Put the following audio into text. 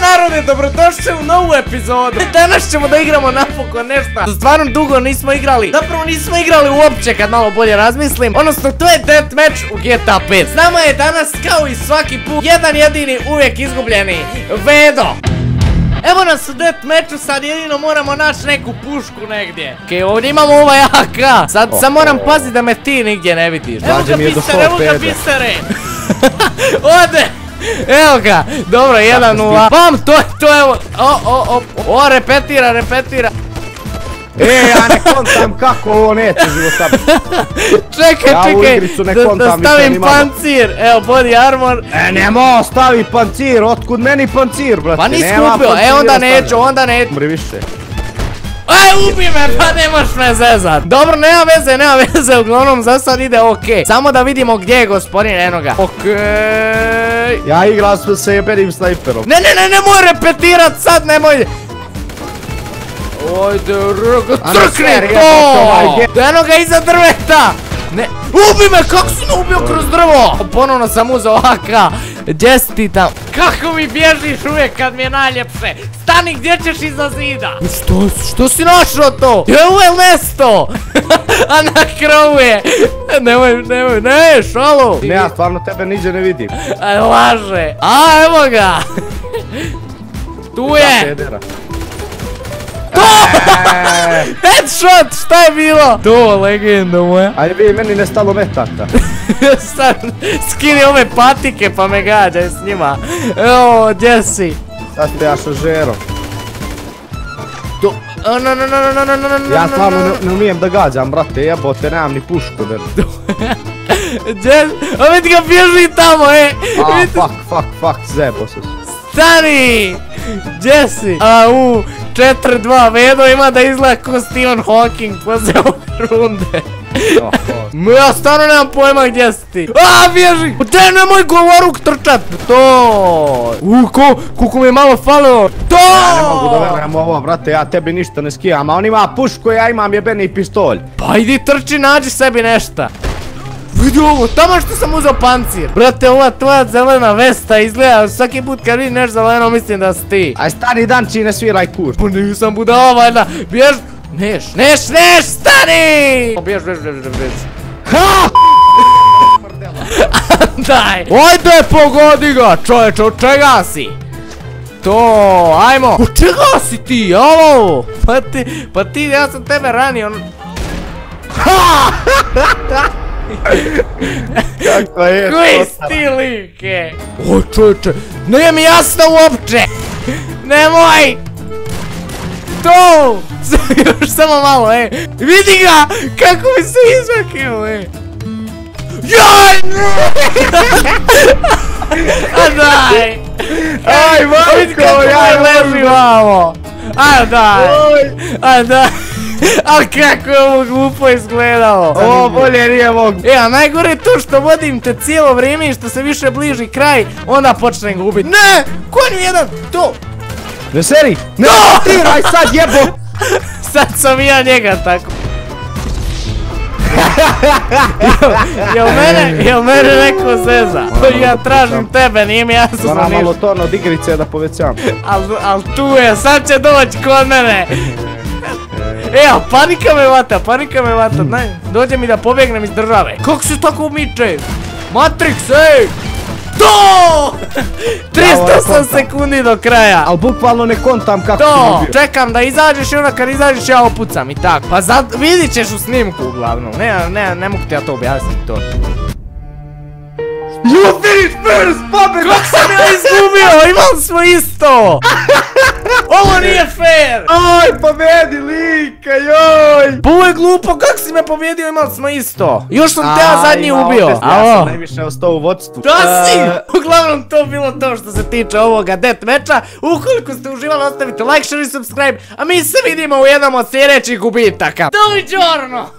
Narode, dobrodošli u novu epizodu. Danas ćemo da igramo napokon nešto. Stvarno dugo nismo igrali. Zapravo nismo igrali uopće kad malo bolje razmislim. Odnosno to je Deathmatch u GTA 5. S nama je danas kao i svaki put jedan jedini uvijek izgubljeni VEDO. Evo nas u Deathmatchu, sad jedino moramo naći neku pušku negdje. Okej, ovdje imamo ovaj AK. Sad sam moram paziti da me ti nigdje ne vidiš. Evo ga pisare, evo ga pisare. Ode. Evo ga, dobro, 1-0. Bam, to je ovo. O, repetira. E, ja ne kontam kako ovo neće života. Čekaj, da stavim pancir. Evo, body armor. E, nemo, stavi pancir, otkud meni pancir, brate. Pa nisi kupio, e, onda neću. Umri više. Aj, ubi me, pa ne moš me zezat. Dobro, nema veze, uglavnom za sad ide okej. Samo da vidimo gdje je gospodin, eno ga. Okej. Ja igram sa jebenim snajperom. Ne, nemoj repetirat sad, nemoj. Ojde, crkni to. Eno ga iza drveta. Ne, ubi me, kako si me ubio kroz drvo. Ponovno sam uzao AK. Jesse ti tam. Kako mi bježiš uvijek kad mi je najljepše? Stani, gdje ćeš iza zida? Što si našao to? Gdje je uve lesto? A na krovu je. Nemoj, ne, šalu. Ne, ja stvarno tebe niđe ne vidim. Aj, laže. A, evo ga. Tu je. To! Headshot, šta je bilo? To, legenda moja. Ajde, bi meni ne stalo metaka. Skini ove patike pa me gađaj s njima. Evo, Jesse. Sad te ja šožero. Ja stvarno ne umijem da gađam, brate, jebote, nemam ni pušku, već. Jesse, a vidi ga bježi tamo, e. A, fuck, zebo se. Stani! Jesse! Au, 4-2, Vedo ima da izgleda ko Steven Hawking poslije ove runde. Ja stvarno nemam pojma gdje si ti. Aaaa, bježi! Gdje, nemoj govoruk trčat! To! Koliko mi je malo falilo! To! Ja ne mogu da verujem ovo, brate, ja tebi ništa ne skijam, a on ima pušku, ja imam jebeni pištolj. Pa idi trči, nađi sebi nešta. Vidi ovo, tamo što sam uzao pancir. Brate, ova tvoja zelena vesta izgleda, svaki put kad vidim nešto zeleno mislim da si ti. Aj stani danči, ne sviraj kur. Pa nisam budala valjda, bjež. Neš, stani! Bjež. Ha! Daj! Ojde, pogodi ga, čovječ, od čega si? To, ajmo. Od čega si ti, alo? Pa ti, ja sam tebe ranio. Ha! Kako je to? Koji sti like? Oj čovječe, nije mi jasno uopće. Nemoj. To. Još samo malo, ej. Vidi ga, kako mi se izmakio, ej. Joj. A daj. Aj, Marko, ja leži vamo. A daj. Ali kako je ovo glupo izgledalo. Ovo bolje nije mogu. E, a najgore je to što vodim te cijelo vrijeme i što se više bliži kraj, onda počnem gubit. Ne! Konju jedan! To! Ne seri! Ne! Tiraj sad jebo! Sad sam ja njega tako. Jel mene neko zeza? Ja tražim tebe, nije mi jasno ništa. Moram malo ton od igrice da povećam. Al tu je, sad će doći kod mene. Evo, panika me vata, dođe mi da pobjegnem iz države. Kako se tako umiče? Matrix, ej! To! 300 sekundi do kraja. Al bukvalno ne kontam kako si mi bio. To, čekam da izađeš i onda kad izađeš ja opucam i tako. Pa vidit ćeš u snimku uglavnom, ne mogu ti ja to objasniti to. You finished first, pobjegla! Kako sam ja izgubio, imam smo isto! Ovo nije fair! Aj, pobjedi lika, joj! Pa ovo je glupo, kako si me pobjedio, imali smo isto! Još sam te ja zadnji ubio! Ja sam najviše ostao u vodstvu. Da si! Uglavnom to bilo to što se tiče ovoga Deathmatcha. Ukoliko ste uživali, ostavite like, share i subscribe, a mi se vidimo u jednom od sljedećih gubitaka. Doviđorno!